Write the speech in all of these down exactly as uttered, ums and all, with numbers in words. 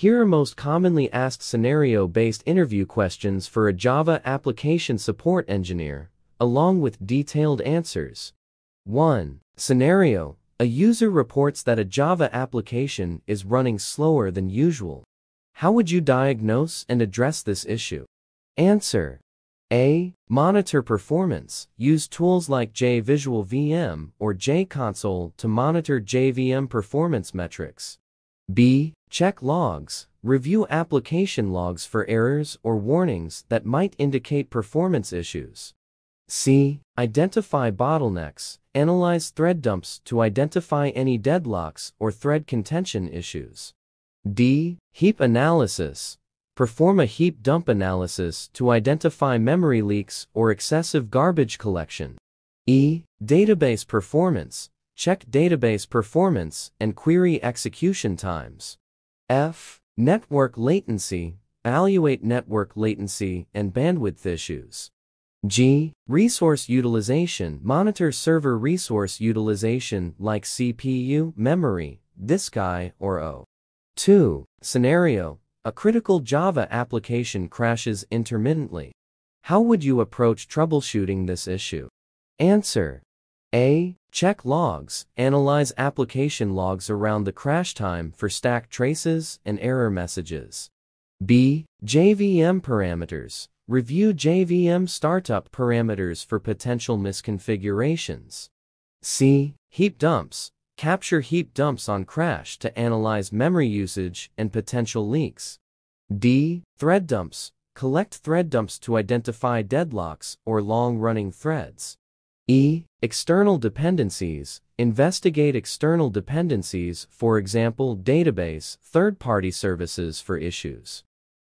Here are most commonly asked scenario-based interview questions for a Java application support engineer, along with detailed answers. one. Scenario: a user reports that a Java application is running slower than usual. How would you diagnose and address this issue? Answer: A. Monitor performance. Use tools like JVisual V M or JConsole to monitor J V M performance metrics. B. Check logs. Review application logs for errors or warnings that might indicate performance issues. C. Identify bottlenecks. Analyze thread dumps to identify any deadlocks or thread contention issues. D. Heap analysis. Perform a heap dump analysis to identify memory leaks or excessive garbage collection. E. Database performance. Check database performance and query execution times. F. Network latency. Evaluate network latency and bandwidth issues. G. Resource utilization. Monitor server resource utilization like C P U, memory, disk I, or O. two. Scenario: a critical Java application crashes intermittently. How would you approach troubleshooting this issue? Answer: A. Check logs. Analyze application logs around the crash time for stack traces and error messages. B. J V M parameters. Review J V M startup parameters for potential misconfigurations. C. Heap dumps. Capture heap dumps on crash to analyze memory usage and potential leaks. D. Thread dumps. Collect thread dumps to identify deadlocks or long-running threads. E. External dependencies. Investigate external dependencies, for example database, third-party services, for issues.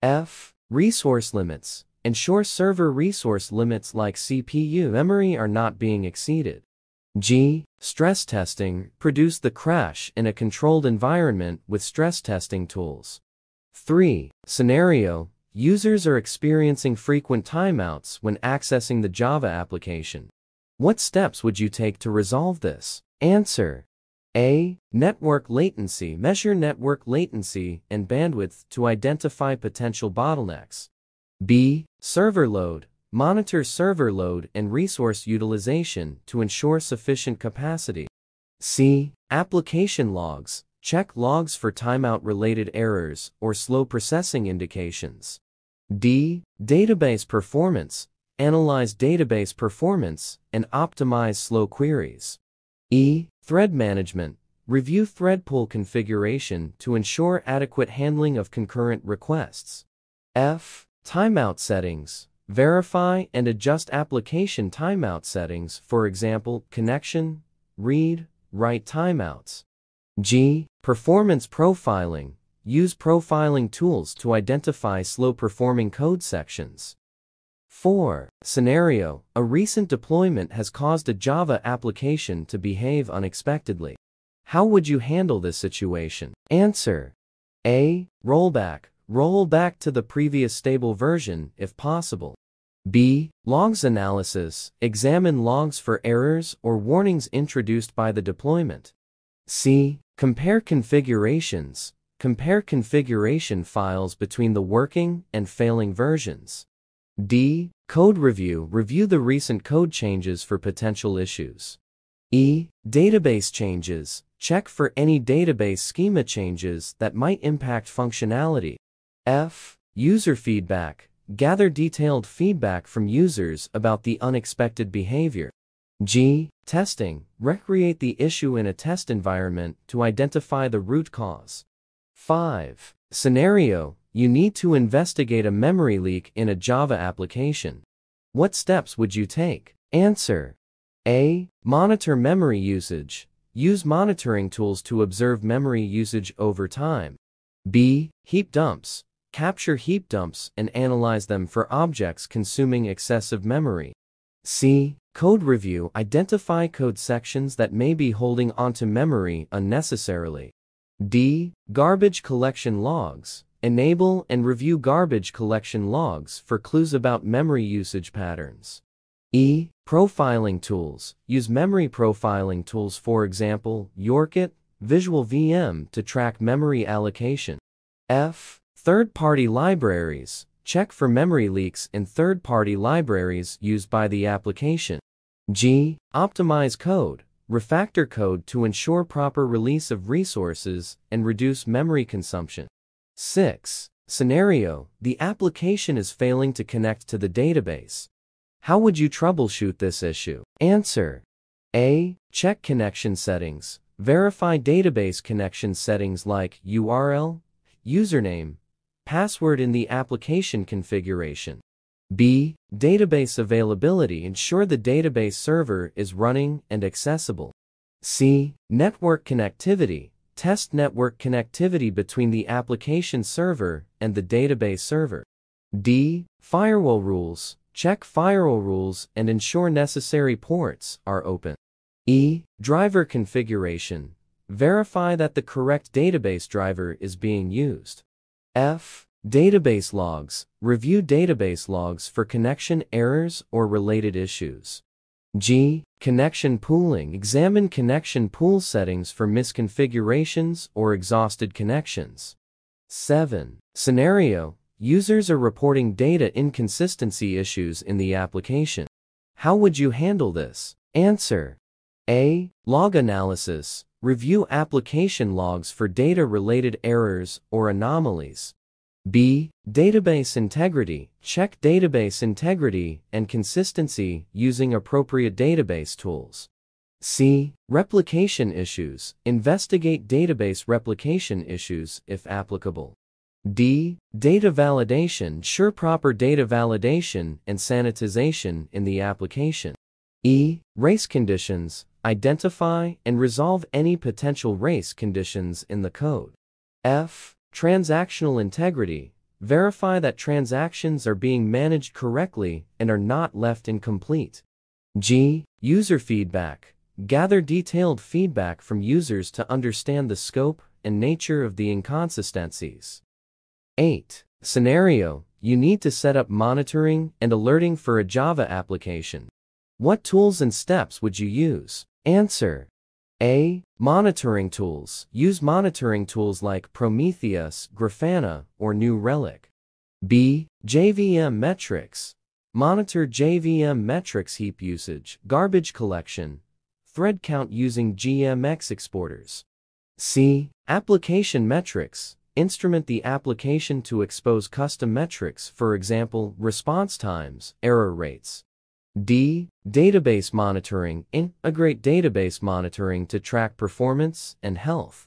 F. Resource limits. Ensure server resource limits like C P U, memory are not being exceeded. G. Stress testing. Produce the crash in a controlled environment with stress testing tools. three. Scenario: users are experiencing frequent timeouts when accessing the Java application. What steps would you take to resolve this? Answer: A. Network latency. Measure network latency and bandwidth to identify potential bottlenecks. B. Server load. Monitor server load and resource utilization to ensure sufficient capacity. C. Application logs. Check logs for timeout-related errors or slow processing indications. D. Database performance. Analyze database performance and optimize slow queries. E. Thread management. Review thread pool configuration to ensure adequate handling of concurrent requests. F. Timeout settings. Verify and adjust application timeout settings, for example connection, read, write timeouts. G. Performance profiling. Use profiling tools to identify slow-performing code sections. four. Scenario: a recent deployment has caused a Java application to behave unexpectedly. How would you handle this situation? Answer: A. Rollback. Roll back to the previous stable version if possible. B. Logs analysis. Examine logs for errors or warnings introduced by the deployment. C. Compare configurations. Compare configuration files between the working and failing versions. D. Code review. Review the recent code changes for potential issues. E. Database changes. Check for any database schema changes that might impact functionality. F. User feedback. Gather detailed feedback from users about the unexpected behavior. G. Testing. Recreate the issue in a test environment to identify the root cause. five. Scenario: you need to investigate a memory leak in a Java application. What steps would you take? Answer: A. Monitor memory usage. Use monitoring tools to observe memory usage over time. B. Heap dumps. Capture heap dumps and analyze them for objects consuming excessive memory. C. Code review. Identify code sections that may be holding onto memory unnecessarily. D. Garbage collection logs. Enable and review garbage collection logs for clues about memory usage patterns. E. Profiling tools. Use memory profiling tools, for example, YorkIt, Visual V M, to track memory allocation. F. Third-party libraries. Check for memory leaks in third-party libraries used by the application. G. Optimize code. Refactor code to ensure proper release of resources and reduce memory consumption. six. Scenario: the application is failing to connect to the database. How would you troubleshoot this issue? Answer. A. Check connection settings. Verify database connection settings like U R L, username, password in the application configuration. B. Database availability. Ensure the database server is running and accessible. C. Network connectivity. Test network connectivity between the application server and the database server. D. Firewall rules. Check firewall rules and ensure necessary ports are open. E. Driver configuration. Verify that the correct database driver is being used. F. Database logs. Review database logs for connection errors or related issues. G. Connection pooling. Examine connection pool settings for misconfigurations or exhausted connections. seven. Scenario: users are reporting data inconsistency issues in the application. How would you handle this? Answer. A. Log analysis. Review application logs for data-related errors or anomalies. B. Database integrity. Check database integrity and consistency using appropriate database tools. C. Replication issues. Investigate database replication issues if applicable. D. Data validation. Ensure proper data validation and sanitization in the application. E. Race conditions. Identify and resolve any potential race conditions in the code. F. Transactional integrity. Verify that transactions are being managed correctly and are not left incomplete. G. User feedback. Gather detailed feedback from users to understand the scope and nature of the inconsistencies. eight. Scenario: you need to set up monitoring and alerting for a Java application. What tools and steps would you use? Answer. A. Monitoring tools. Use monitoring tools like Prometheus, Grafana, or New Relic. B. J V M metrics. Monitor J V M metrics, heap usage, garbage collection, thread count using G M X exporters. C. Application metrics. Instrument the application to expose custom metrics, for example, response times, error rates. D. Database monitoring. Integrate database monitoring to track performance and health.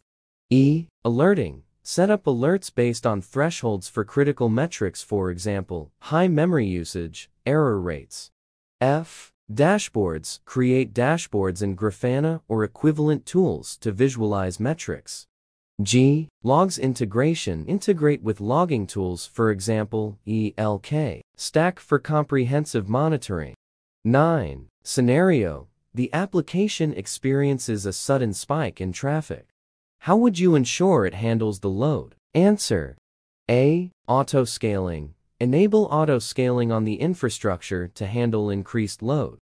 E. Alerting. Set up alerts based on thresholds for critical metrics, for example, high memory usage, error rates. F. Dashboards. Create dashboards in Grafana or equivalent tools to visualize metrics. G. Logs integration. Integrate with logging tools, for example, E L K, Stack for comprehensive monitoring. nine. Scenario: the application experiences a sudden spike in traffic. How would you ensure it handles the load? Answer. A. Auto-scaling. Enable auto-scaling on the infrastructure to handle increased load.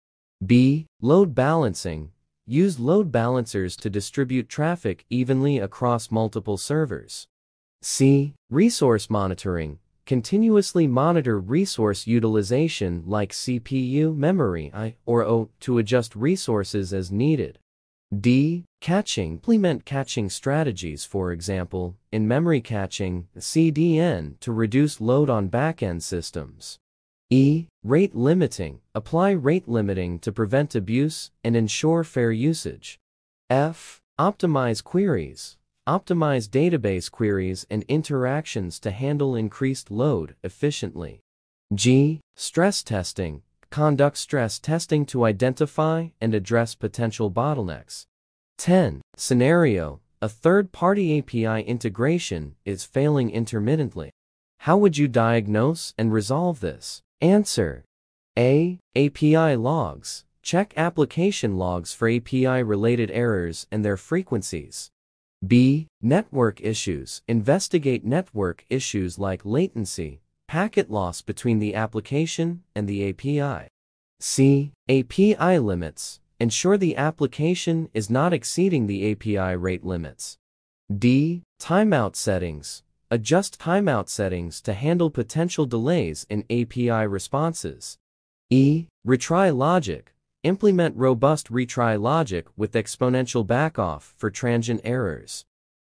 B. Load balancing. Use load balancers to distribute traffic evenly across multiple servers. C. Resource monitoring. Continuously monitor resource utilization like C P U, memory, I, or O, to adjust resources as needed. D. Catching. Implement catching strategies, for example, in-memory catching, C D N, to reduce load on back-end systems. E. Rate limiting. Apply rate limiting to prevent abuse and ensure fair usage. F. Optimize queries. Optimize database queries and interactions to handle increased load efficiently. G. Stress testing. Conduct stress testing to identify and address potential bottlenecks. ten. Scenario: a third-party A P I integration is failing intermittently. How would you diagnose and resolve this? Answer. A. A P I logs. Check application logs for A P I-related errors and their frequencies. B. Network issues. Investigate network issues like latency, packet loss between the application and the A P I. C. A P I limits. Ensure the application is not exceeding the A P I rate limits. D. Timeout settings. Adjust timeout settings to handle potential delays in A P I responses. E. Retry logic. Implement robust retry logic with exponential backoff for transient errors.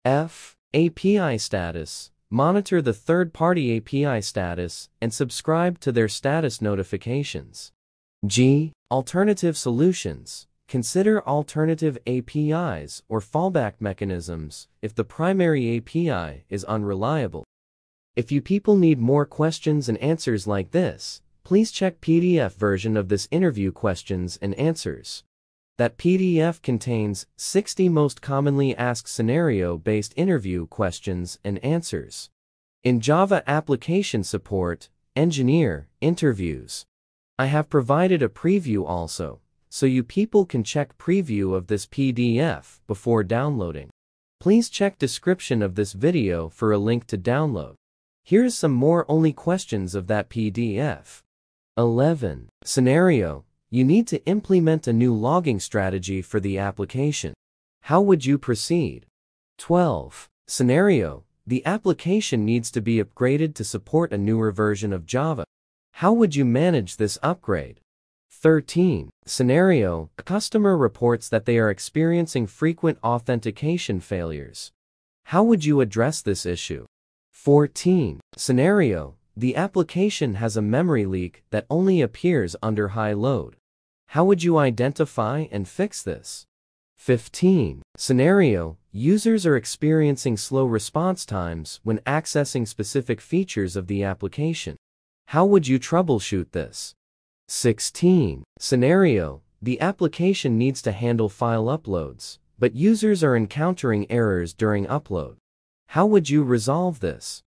F. A P I status. Monitor the third-party A P I status and subscribe to their status notifications. G. Alternative solutions. Consider alternative A P Is or fallback mechanisms if the primary A P I is unreliable. If you people need more questions and answers like this, please check P D F version of this interview questions and answers. That P D F contains sixty most commonly asked scenario-based interview questions and answers in Java application support, engineer, interviews. I have provided a preview also, so you people can check preview of this P D F before downloading. Please check description of this video for a link to download. Here is some more only questions of that P D F. eleven. Scenario. You need to implement a new logging strategy for the application. How would you proceed? twelve. Scenario. The application needs to be upgraded to support a newer version of Java. How would you manage this upgrade? thirteen. Scenario. A customer reports that they are experiencing frequent authentication failures. How would you address this issue? fourteen. Scenario. The application has a memory leak that only appears under high load. How would you identify and fix this? fifteen. Scenario. Users are experiencing slow response times when accessing specific features of the application. How would you troubleshoot this? sixteen. Scenario. The application needs to handle file uploads, but users are encountering errors during upload. How would you resolve this?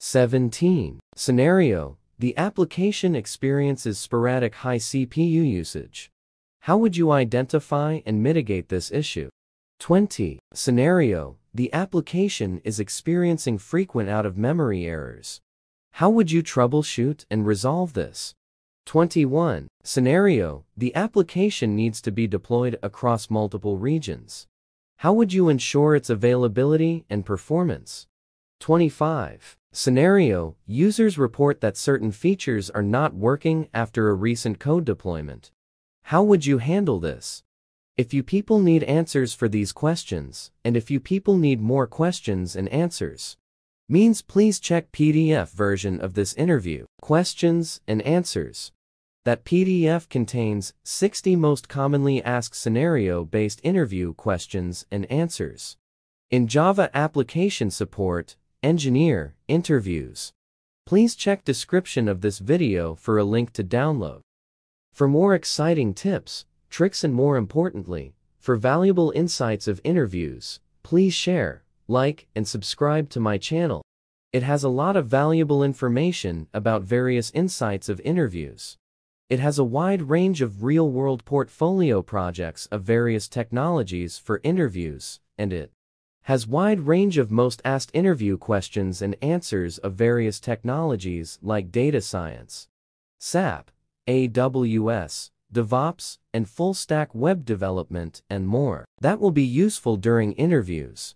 seventeen. Scenario. The application experiences sporadic high C P U usage. How would you identify and mitigate this issue? twenty. Scenario. The application is experiencing frequent out-of-memory errors. How would you troubleshoot and resolve this? twenty-one. Scenario. The application needs to be deployed across multiple regions. How would you ensure its availability and performance? twenty-five. Scenario. Users report that certain features are not working after a recent code deployment. How would you handle this? If you people need answers for these questions, and if you people need more questions and answers, means please check P D F version of this interview, questions and answers. That P D F contains sixty most commonly asked scenario-based interview questions and answers in Java application support, engineer, interviews. Please check description of this video for a link to download. For more exciting tips, tricks and more importantly, for valuable insights of interviews, please share, like and subscribe to my channel. It has a lot of valuable information about various insights of interviews. It has a wide range of real-world portfolio projects of various technologies for interviews, and it has wide range of most asked interview questions and answers of various technologies like data science, S A P, A W S, DevOps, and full-stack web development and more that will be useful during interviews.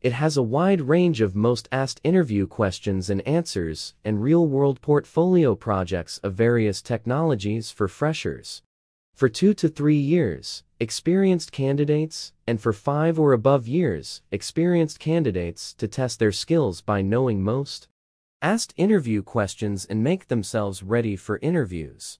It has a wide range of most asked interview questions and answers and real-world portfolio projects of various technologies for freshers. For two to three years, experienced candidates, and for five or above years, experienced candidates to test their skills by knowing most asked interview questions and make themselves ready for interviews.